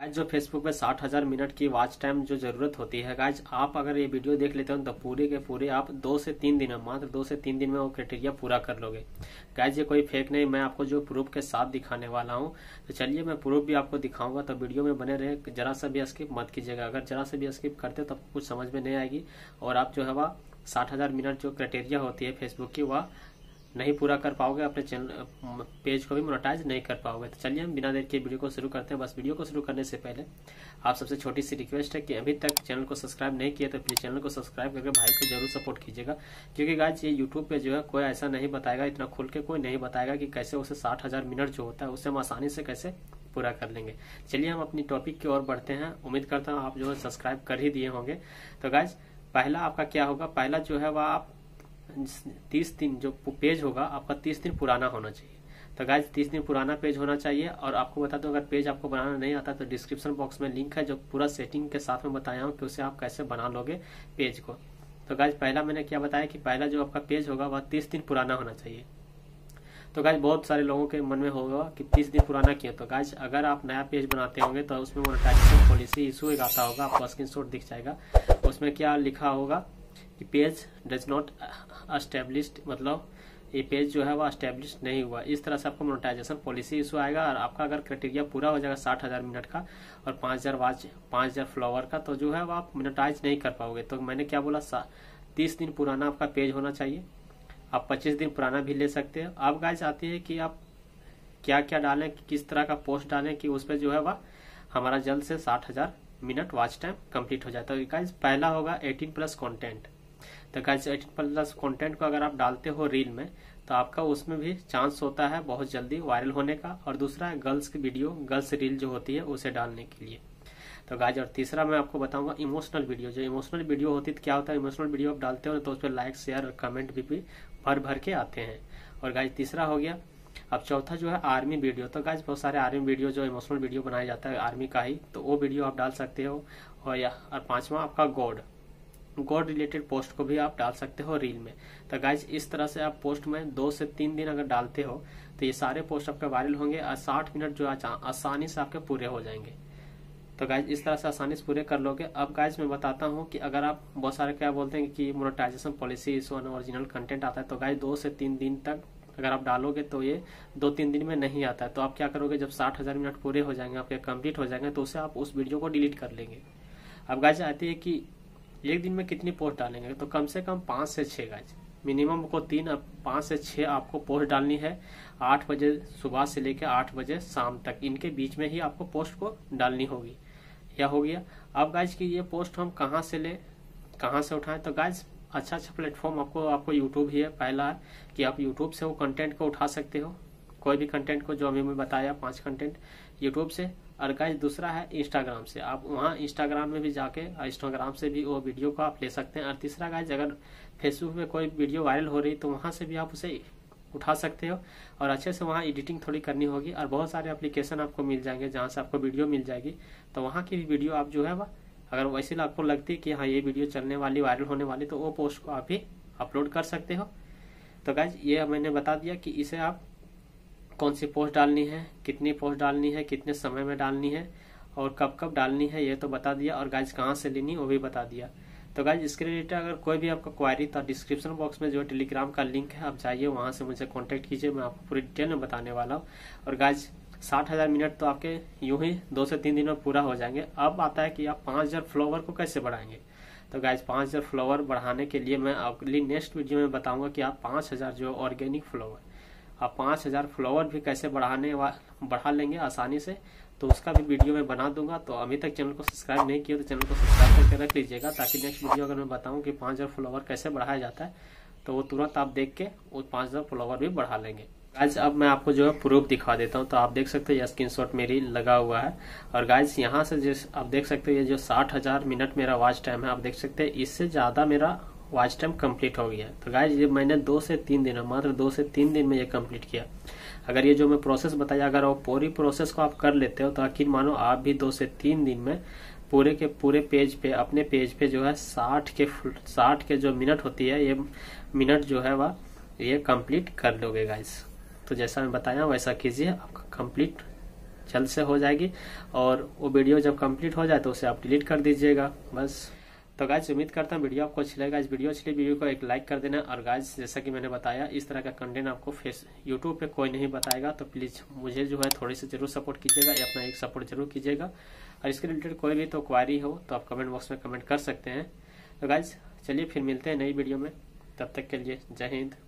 Guys जो Facebook में 60,000 minute की वॉच टाइम जो जरूरत होती है गाइज, आप अगर ये वीडियो देख लेते हो तो पूरे के पूरे आप 2 से 3 दिन में, मात्र 2 से 3 दिन में वो क्राइटेरिया पूरा कर लोगे। गाइज ये कोई फेक नहीं, मैं आपको जो प्रूफ के साथ दिखाने वाला हूँ, तो चलिए मैं प्रूफ भी आपको दिखाऊंगा, तो वीडियो में बने रहे, जरा सा भी स्किप मत कीजिएगा। अगर जरा सा भी स्किप करते हो तो आपको कुछ समझ में नहीं आएगी और आप जो है वह 60,000 मिनट जो क्राइटेरिया होती है फेसबुक की वह नहीं पूरा कर पाओगे, अपने चैनल पेज को भी मोनेटाइज नहीं कर पाओगे। तो चलिए हम बिना देर के वीडियो को शुरू करते हैं। बस वीडियो को शुरू करने से पहले आप सबसे छोटी सी रिक्वेस्ट है कि अभी तक चैनल को सब्सक्राइब नहीं किया तो प्लीज चैनल को सब्सक्राइब करके भाई को जरूर सपोर्ट कीजिएगा, क्योंकि गाइज ये यूट्यूब पे जो है कोई ऐसा नहीं बताएगा, इतना खुल के कोई नहीं बताएगा कि कैसे उसे 60,000 मिनट जो होता है उसे हम आसानी से कैसे पूरा कर लेंगे। चलिए हम अपनी टॉपिक की ओर बढ़ते हैं। उम्मीद करता हूँ आप जो है सब्सक्राइब कर ही दिए होंगे। तो गाइज पहला आपका क्या होगा, पहला जो है वह आप 30 दिन, जो पेज होगा आपका 30 दिन पुराना होना चाहिए। तो गाइज 30 दिन पुराना पेज होना चाहिए। और आपको बता दूं, अगर पेज आपको बनाना नहीं आता तो डिस्क्रिप्शन बॉक्स में लिंक है जो पूरा सेटिंग के साथ में बताया हूं कि उसे आप कैसे बना लोगे पेज को। तो गाइज पहला मैंने क्या बताया कि पहला जो आपका पेज होगा वह 30 दिन पुराना होना चाहिए। तो गाइज बहुत सारे लोगों के मन में होगा कि 30 दिन पुराना क्यों। तो गाइज अगर आप नया पेज बनाते होंगे तो उसमें मोनेटाइजेशन पॉलिसी इशू एक आता होगा, आपको स्क्रीनशॉट दिख जाएगा। उसमें क्या लिखा होगा कि पेज डज नॉट एस्टेब्लिश्ड, मतलब ये पेज जो है वो एस्टेब्लिश नहीं हुआ। इस तरह से आपको मोनेटाइजेशन पॉलिसी इशू आएगा। और आपका अगर क्राइटेरिया पूरा हो जाएगा 60,000 मिनट का और 5,000 फ्लावर का, तो जो है वो आप मोनेटाइज नहीं कर पाओगे। तो मैंने क्या बोला, 30 दिन पुराना आपका पेज होना चाहिए। आप 25 दिन पुराना भी ले सकते हो। आप गाइज आती है कि आप क्या क्या डालें, किस तरह का पोस्ट डालें कि उस पर जो है वह हमारा जल्द से 60,000 मिनट वॉच टाइम कम्प्लीट हो जाता है। गाइज पहला होगा 18+ कॉन्टेंट। तो गाइज 18+ कंटेंट को अगर आप डालते हो रील में तो आपका उसमें भी चांस होता है बहुत जल्दी वायरल होने का। और दूसरा है गर्ल्स की वीडियो, गर्ल्स रील जो होती है उसे डालने के लिए। तो गाइज और तीसरा मैं आपको बताऊंगा इमोशनल वीडियो। जो इमोशनल वीडियो होती है क्या होता है, इमोशनल वीडियो आप डालते हो तो उस पर लाइक शेयर और कमेंट भी भर के आते हैं। और गाइज तीसरा हो गया। अब चौथा जो है आर्मी वीडियो। तो गाइज बहुत सारे आर्मी वीडियो जो इमोशनल वीडियो बनाया जाता है आर्मी का ही, तो वो वीडियो आप डाल सकते हो। और पांचवा आपका गॉड रिलेटेड पोस्ट को भी आप डाल सकते हो रील में। तो गाइज इस तरह से आप पोस्ट में 2 से 3 दिन अगर डालते हो तो ये सारे पोस्ट आपके वायरल होंगे और 60 मिनट जो आसानी से आपके पूरे हो जाएंगे। तो गाइज इस तरह से आसानी से पूरे कर लोगे। अब गाइज मैं बताता हूँ कि अगर आप बहुत सारे क्या बोलते हैं कि मोनेटाइजेशन पॉलिसी इशू और ओरिजिनल कंटेंट आता है, तो गाइज 2 से 3 दिन तक अगर आप डालोगे तो ये 2-3 दिन में नहीं आता है। तो आप क्या करोगे, जब 60,000 मिनट पूरे हो जाएंगे आपके, कम्प्लीट हो जाएंगे, तो उसे आप उस वीडियो को डिलीट कर लेंगे। अब गाइज आती है कि एक दिन में कितनी पोस्ट डालेंगे, तो कम से कम 5 से 6 गाइज मिनिमम को 5 से 6 आपको पोस्ट डालनी है। 8 बजे सुबह से लेकर 8 बजे शाम तक, इनके बीच में ही आपको पोस्ट को डालनी होगी। यह हो गया। अब गाइज कि ये पोस्ट हम कहाँ से लें, कहाँ से उठाएं, तो गाइज अच्छा प्लेटफॉर्म आपको यूट्यूब ही है। पहला है कि आप यूट्यूब से वो कंटेंट को उठा सकते हो, कोई भी कंटेंट को जो अभी मैं बताया 5 कंटेंट यूट्यूब से। और गाइज दूसरा है इंस्टाग्राम से, आप वहाँ इंस्टाग्राम में भी जाके इंस्टाग्राम से भी वो वीडियो को आप ले सकते हैं। और तीसरा गाइज अगर फेसबुक में कोई वीडियो वायरल हो रही तो वहाँ से भी आप उसे उठा सकते हो। और अच्छे से वहाँ एडिटिंग थोड़ी करनी होगी और बहुत सारे एप्लीकेशन आपको मिल जाएंगे जहाँ से आपको वीडियो मिल जाएगी। तो वहाँ की भी वीडियो आप जो है वह अगर वैसे आपको लगती है कि हाँ ये वीडियो चलने वाली, वायरल होने वाली, तो वो पोस्ट को आप ही अपलोड कर सकते हो। तो गाइज ये मैंने बता दिया कि इसे आप कौन सी पोस्ट डालनी है, कितनी पोस्ट डालनी है, कितने समय में डालनी है और कब कब डालनी है, ये तो बता दिया। और गाइज कहाँ से लेनी वो भी बता दिया। तो गाइज इसके रिलेटेड अगर कोई भी आपका क्वारी तो डिस्क्रिप्शन बॉक्स में जो टेलीग्राम का लिंक है आप जाइए, वहाँ से मुझे कॉन्टैक्ट कीजिए, मैं आपको पूरी डिटेल में बताने वाला हूँ। और गाइज 60,000 मिनट तो आपके यूं ही 2 से 3 दिन में पूरा हो जाएंगे। अब आता है कि आप 5,000 फ्लावर को कैसे बढ़ाएंगे। तो गाइज 5,000 फ्लावर बढ़ाने के लिए मैं अगली नेक्स्ट वीडियो में बताऊँगा कि आप 5,000 जो ऑर्गेनिक फ्लावर, आप 5,000 फ्लावर भी कैसे बढ़ा लेंगे आसानी से, तो उसका भी वीडियो मैं बना दूंगा। तो अभी तक चैनल को सब्सक्राइब नहीं किया तो चैनल को सब्सक्राइब करके रख लीजिएगा, ताकि नेक्स्ट वीडियो अगर मैं बताऊं कि 5,000 फ्लावर कैसे बढ़ाया जाता है तो वो तुरंत आप देख के वो 5,000 फ्लावर भी बढ़ा लेंगे। गाइज अब मैं आपको जो है प्रूफ दिखा देता हूँ। तो आप देख सकते हो ये स्क्रीनशॉट मेरी लगा हुआ है। और गाइज यहाँ से जिस आप देख सकते हो ये जो 60,000 मिनट मेरा वॉच टाइम है, आप देख सकते हैं इससे ज़्यादा मेरा वॉच टाइम कंप्लीट हो गया। तो गाइज ये मैंने 2 से 3 दिन, मात्र 2 से 3 दिन में ये कंप्लीट किया। अगर ये जो मैं प्रोसेस बताया अगर वो पूरी प्रोसेस को आप कर लेते हो तो यकीन मानो आप भी 2 से 3 दिन में पूरे के पूरे पेज पे, अपने पेज पे जो है 60 के जो मिनट होती है, ये मिनट जो है वह ये कंप्लीट कर लोगे गाइज। तो जैसा मैं बताया वैसा कीजिए, आपका कंप्लीट जल्द से हो जाएगी और वो वीडियो जब कंप्लीट हो जाए तो उसे आप डिलीट कर दीजिएगा बस। तो गाइज उम्मीद करता हूँ वीडियो आपको अच्छी लगेगा। इस वीडियो अच्छी वीडियो को एक लाइक कर देना। और गाइज जैसा कि मैंने बताया इस तरह का कंटेंट आपको यूट्यूब पे कोई नहीं बताएगा, तो प्लीज़ मुझे जो है थोड़ी सी जरूर सपोर्ट कीजिएगा या अपना एक सपोर्ट जरूर कीजिएगा। और इसके रिलेटेड कोई भी तो क्वारी हो तो आप कमेंट बॉक्स में कमेंट कर सकते हैं। तो गाइज चलिए फिर मिलते हैं नई वीडियो में, तब तक के लिए जय हिंद।